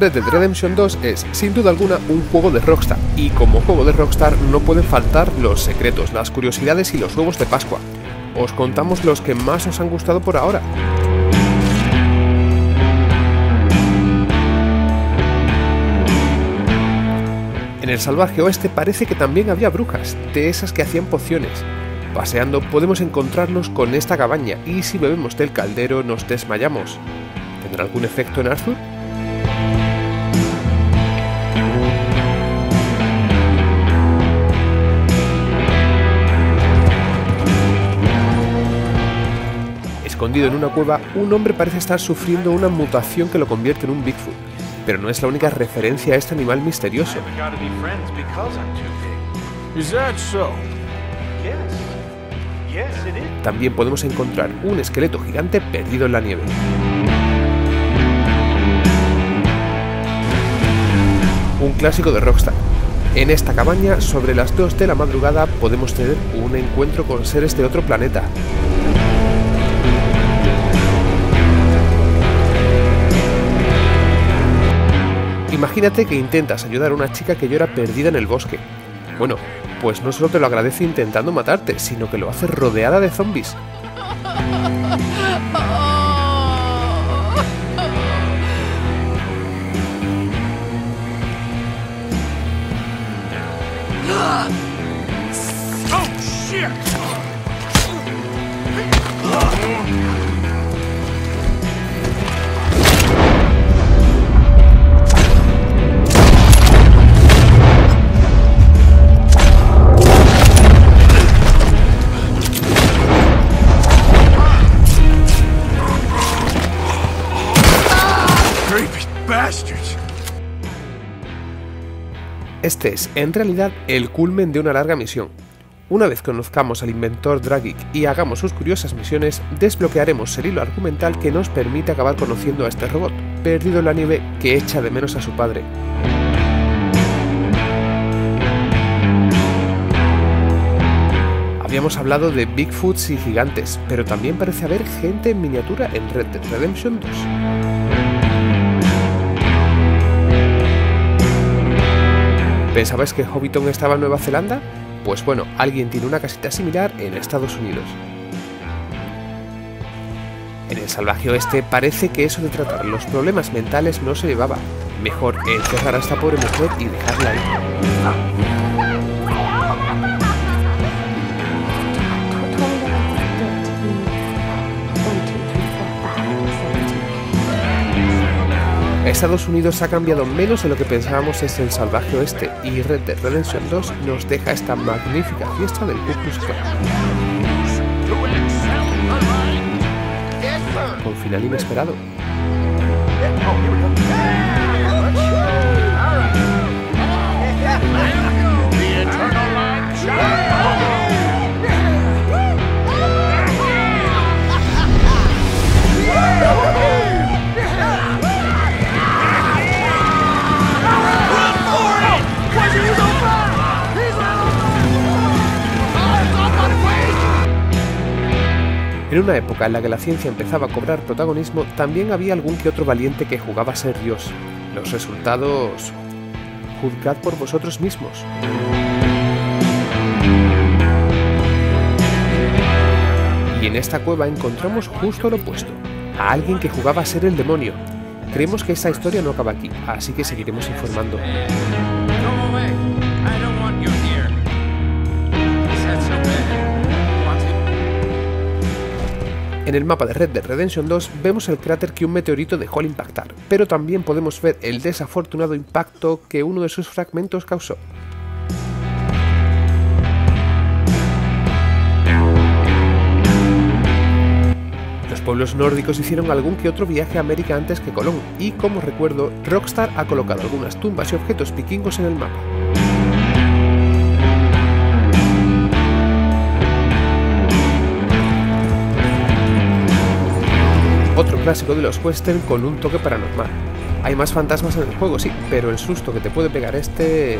Red Dead Redemption 2 es, sin duda alguna, un juego de Rockstar, y como juego de Rockstar no pueden faltar los secretos, las curiosidades y los huevos de Pascua. Os contamos los que más os han gustado por ahora. En el salvaje oeste parece que también había brujas, de esas que hacían pociones. Paseando podemos encontrarnos con esta cabaña y si bebemos del caldero nos desmayamos. ¿Tendrá algún efecto en Arthur? Escondido en una cueva, un hombre parece estar sufriendo una mutación que lo convierte en un Bigfoot, pero no es la única referencia a este animal misterioso. También podemos encontrar un esqueleto gigante perdido en la nieve. Un clásico de Rockstar. En esta cabaña, sobre las 2 de la madrugada, podemos tener un encuentro con seres de otro planeta. Imagínate que intentas ayudar a una chica que llora perdida en el bosque. Bueno, pues no solo te lo agradece intentando matarte, sino que lo hace rodeada de zombies. Este es, en realidad, el culmen de una larga misión. Una vez conozcamos al inventor Dragic y hagamos sus curiosas misiones, desbloquearemos el hilo argumental que nos permite acabar conociendo a este robot, perdido en la nieve, que echa de menos a su padre. Habíamos hablado de Bigfoots y gigantes, pero también parece haber gente en miniatura en Red Dead Redemption 2. ¿Pensabais que Hobbiton estaba en Nueva Zelanda? Pues bueno, alguien tiene una casita similar en Estados Unidos. En el salvaje oeste parece que eso de tratar los problemas mentales no se llevaba. Mejor encerrar a esta pobre mujer y dejarla ahí. Estados Unidos ha cambiado menos de lo que pensábamos es el salvaje oeste, y Red Dead Redemption 2 nos deja esta magnífica fiesta del Ku Klux Klan. Con final inesperado. En una época en la que la ciencia empezaba a cobrar protagonismo, también había algún que otro valiente que jugaba a ser Dios. Los resultados... juzgad por vosotros mismos. Y en esta cueva encontramos justo lo opuesto, a alguien que jugaba a ser el demonio. Creemos que esta historia no acaba aquí, así que seguiremos informando. En el mapa de Red Dead Redemption 2 vemos el cráter que un meteorito dejó al impactar, pero también podemos ver el desafortunado impacto que uno de sus fragmentos causó. Los pueblos nórdicos hicieron algún que otro viaje a América antes que Colón, y como recuerdo, Rockstar ha colocado algunas tumbas y objetos vikingos en el mapa. Otro clásico de los western con un toque paranormal. Hay más fantasmas en el juego, sí, pero el susto que te puede pegar este...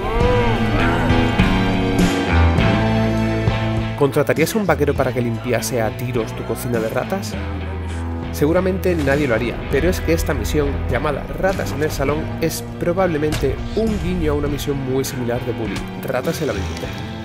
¿Contratarías a un vaquero para que limpiase a tiros tu cocina de ratas? Seguramente nadie lo haría, pero es que esta misión, llamada Ratas en el Salón, es probablemente un guiño a una misión muy similar de Bully, Ratas en la Biblia.